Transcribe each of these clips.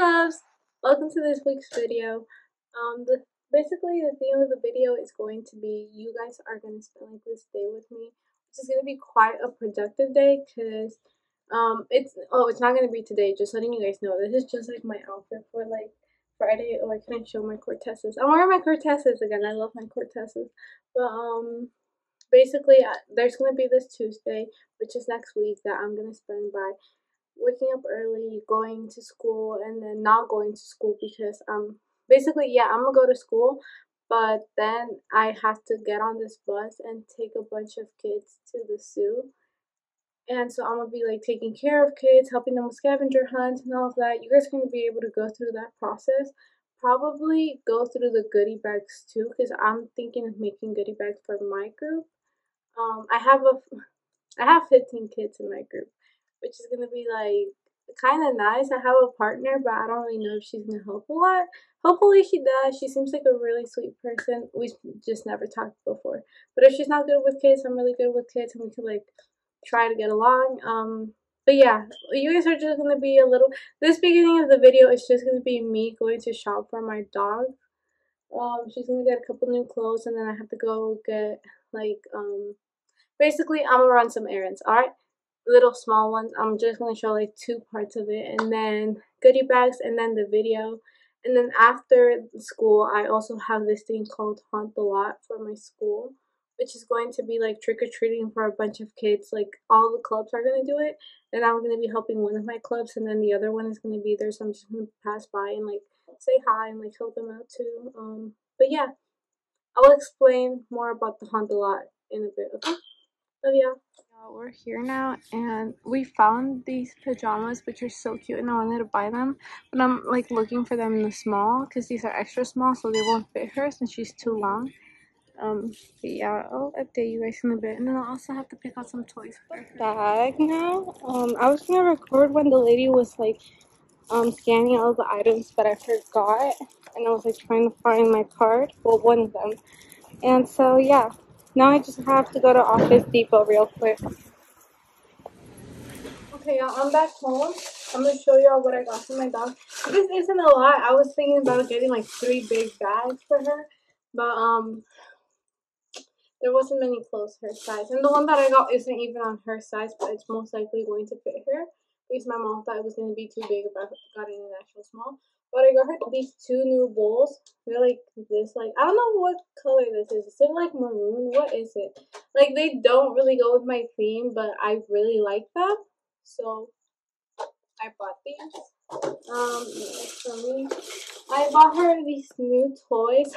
loves, welcome to this week's video. Basically the theme of the video is going to be you guys are going to spend like this day with me, which is going to be quite a productive day because it's not going to be today, just letting you guys know. This is just like my outfit for like Friday. Oh, I couldn't show my Cortezes. I'm wearing my Cortezes again. I love my Cortezes. But basically, there's going to be this Tuesday, which is next week, that I'm going to spend by waking up early, going to school, and then not going to school because basically, yeah, I'm going to go to school, but then I have to get on this bus and take a bunch of kids to the zoo. And so I'm going to be like taking care of kids, helping them with scavenger hunts and all of that. You guys are going to be able to go through that process. Probably go through the goodie bags too, because I'm thinking of making goodie bags for my group. I have 15 kids in my group, which is going to be like kind of nice. I have a partner, but I don't really know if she's going to help a lot. Hopefully she does. She seems like a really sweet person. We just never talked before. But if she's not good with kids, I'm really good with kids, and we can like try to get along. But yeah, you guys are just going to be a little, this beginning of the video is just going to be me going to shop for my dog. She's going to get a couple new clothes, and then I have to go get like basically I'm going to run some errands, alright? Little small ones. I'm just going to show like two parts of it, and then goodie bags, and then the video. And then after school, I also have this thing called Haunt the Lot for my school, which is going to be like trick-or-treating for a bunch of kids. Like all the clubs are going to do it, and I'm going to be helping one of my clubs, and then the other one is going to be there, so I'm just going to pass by and like say hi and like help them out too. But yeah, I'll explain more about the Haunt the Lot in a bit, okay? Love y'all. We're here now, and we found these pajamas, which are so cute, and I wanted to buy them, but I'm like looking for them in the small, because these are extra small, so they won't fit her since she's too long. But yeah, I'll update you guys in a bit, and then I'll also have to pick out some toys for her bag now. I was gonna record when the lady was like scanning all the items, but I forgot, and I was like trying to find my card, well, one of them, and so yeah. Now I just have to go to Office Depot real quick. Okay, y'all, I'm back home. I'm going to show y'all what I got for my dog. This isn't a lot. I was thinking about getting like 3 big bags for her, but there wasn't many clothes her size. And the one that I got isn't even on her size, but it's most likely going to fit her, because my mom thought it was going to be too big if I got it in an actual small. But I got her these 2 new bowls. They're like this, like, I don't know what color this is. Is it like maroon? What is it? Like, they don't really go with my theme, but I really like them, so I bought these. For me, I bought her these new toys.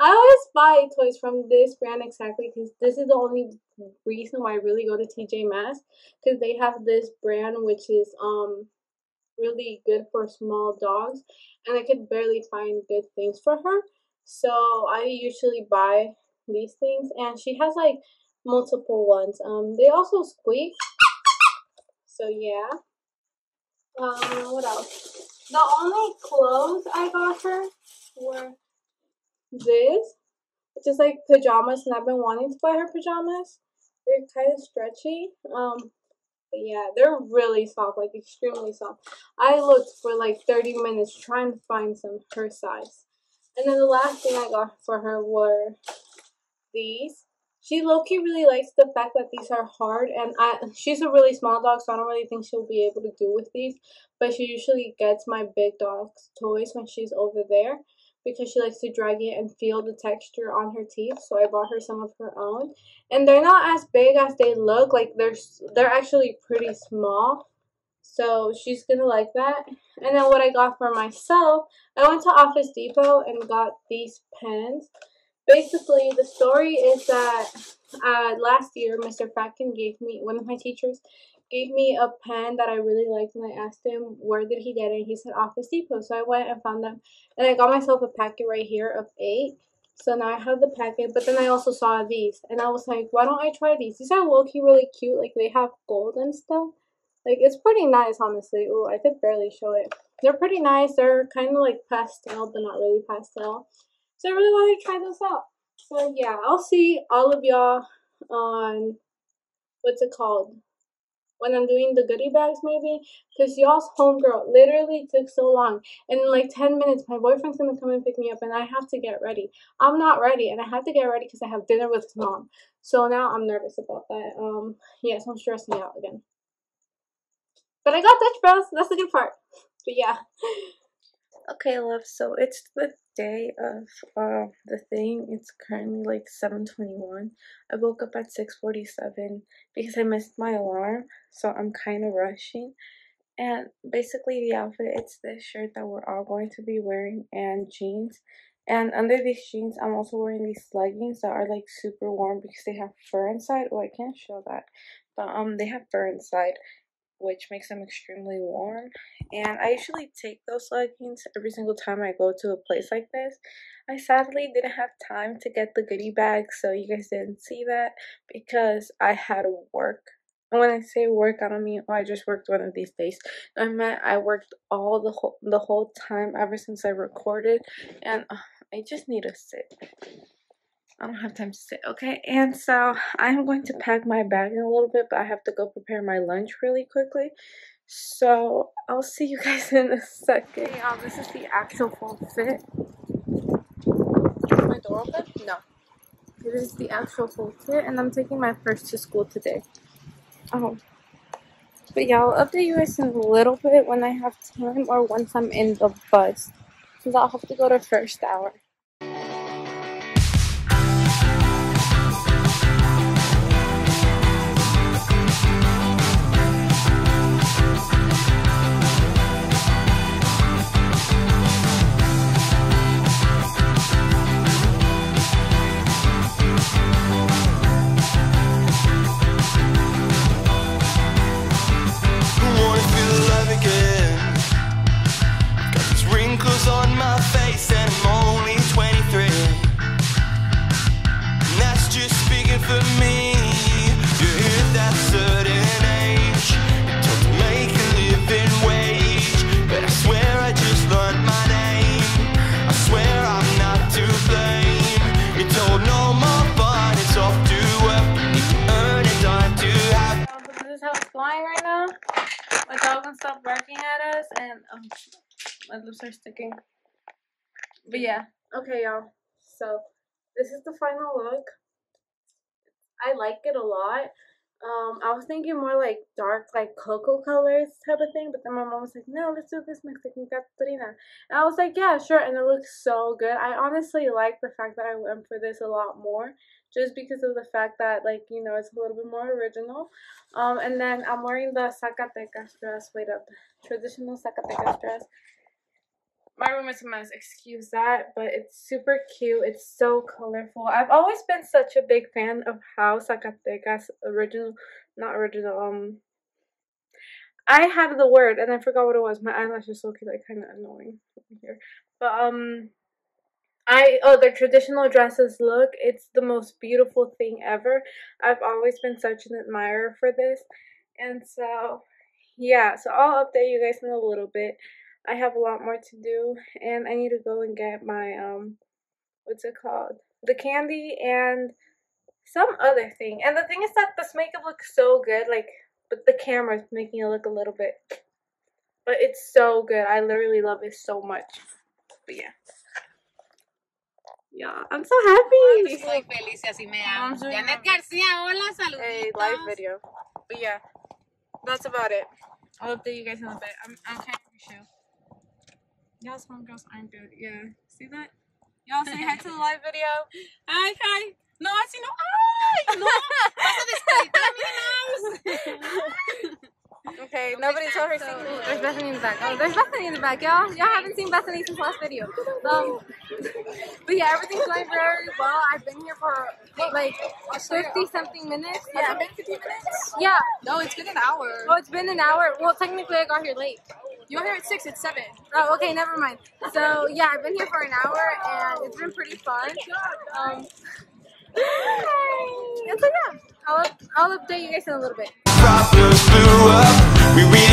I always buy toys from this brand exactly because this is the only reason why I really go to TJ Maxx, because they have this brand which is really good for small dogs, and I could barely find good things for her, so I usually buy these things, and she has like multiple ones. They also squeak, so yeah. What else? The only clothes I got her were this, which is like pajamas, and I've been wanting to buy her pajamas. They're kind of stretchy. But yeah, they're really soft, like extremely soft. I looked for like 30 minutes trying to find some her size. And then the last thing I got for her were these. She low-key really likes the fact that these are hard, and she's a really small dog, so I don't really think she'll be able to do with these. But she usually gets my big dog's toys when she's over there, because she likes to drag it and feel the texture on her teeth, so I bought her some of her own. And they're not as big as they look, like they're actually pretty small, so she's gonna like that. And then what I got for myself, I went to Office Depot and got these pens. Basically, the story is that last year, Mr. Fracken gave me, one of my teachers, gave me a pen that I really liked, and I asked him where did he get it, and he said Office Depot, so I went and found them, and I got myself a packet right here of 8, so now I have the packet. But then I also saw these, and I was like, why don't I try these? These are low-key really cute, like they have gold and stuff, like it's pretty nice, honestly. Ooh, I could barely show it. They're pretty nice. They're kind of like pastel, but not really pastel, so I really wanted to try those out. So yeah, I'll see all of y'all on, what's it called? when I'm doing the goodie bags maybe, because y'all's homegirl literally took so long, and in like 10 minutes my boyfriend's gonna come and pick me up and I have to get ready. I'm not ready and I have to get ready because I have dinner with his mom, so now I'm nervous about that. Yes, I'm stressing out again, but I got Dutch Bros, that's the good part. But yeah. Okay, love, so it's the day of the thing. It's currently like 7:21. I woke up at 6:47 because I missed my alarm, so I'm kind of rushing. And basically the outfit, it's this shirt that we're all going to be wearing and jeans. And under these jeans, I'm also wearing these leggings that are like super warm because they have fur inside. Oh, I can't show that. But they have fur inside, which makes them extremely warm. And I usually take those leggings every single time I go to a place like this. I sadly didn't have time to get the goodie bag, so you guys didn't see that because I had to work. And when I say work, I don't mean, oh, I just worked one of these days. I meant I worked all the whole time ever since I recorded. And I just need to sit. I don't have time to sit, okay? And so I'm going to pack my bag in a little bit, but I have to go prepare my lunch really quickly. So I'll see you guys in a second. Hey, this is the actual full fit. Is my door open? No. This is the actual full fit, and I'm taking my first to school today. But yeah, I'll update you guys in a little bit when I have time or once I'm in the bus, because I'll have to go to first hour. Right now, my dog won't stop barking at us, and my lips are sticking. But yeah, okay, y'all. So this is the final look. I like it a lot. I was thinking more like dark, like cocoa colors type of thing, but then my mom was like, no, let's do this Mexican Catarina. And I was like, yeah, sure, and it looks so good. I honestly like the fact that I went for this a lot more, just because of the fact that, like, you know, it's a little bit more original. And then I'm wearing the Zacatecas dress. Wait up. Traditional Zacatecas dress. My room is a mess, excuse that, but it's super cute. It's so colorful. I've always been such a big fan of how Zacatecas I have the word and I forgot what it was. My eyelash is looking like kind of annoying here, but the traditional dresses look. It's the most beautiful thing ever. I've always been such an admirer for this, and so yeah. So I'll update you guys in a little bit. I have a lot more to do, and I need to go and get my, what's it called? The candy and some other thing. And the thing is that this makeup looks so good, like, but the camera's making it look a little bit, but it's so good. I literally love it so much. But yeah. Yeah, I'm so happy. Estoy feliz y así me amo. Janet Garcia, hola, saludos. Hey, live video. But yeah, that's about it. I'll update you guys in a bit. I'm kind of sure. Y'all's homegirls aren't good. Yeah. See that? Y'all say hi to the live video. Hi, hi. No, así no. Ay, no. Vas a describir mi house. Okay, nobody told her. So there's Bethany in the back. Oh, there's Bethany in the back, y'all. Y'all haven't seen Bethany since last video. But yeah, everything's going very well. I've been here for like 50-something minutes. Yeah. Has it been 50 minutes? Yeah. No, it's been an hour. Oh, it's been an hour. Well, technically, I got here late. You were here at 6, it's 7. Oh, okay, never mind. So, yeah, I've been here for an hour, and it's been pretty fun. It's enough. I'll update you guys in a little bit.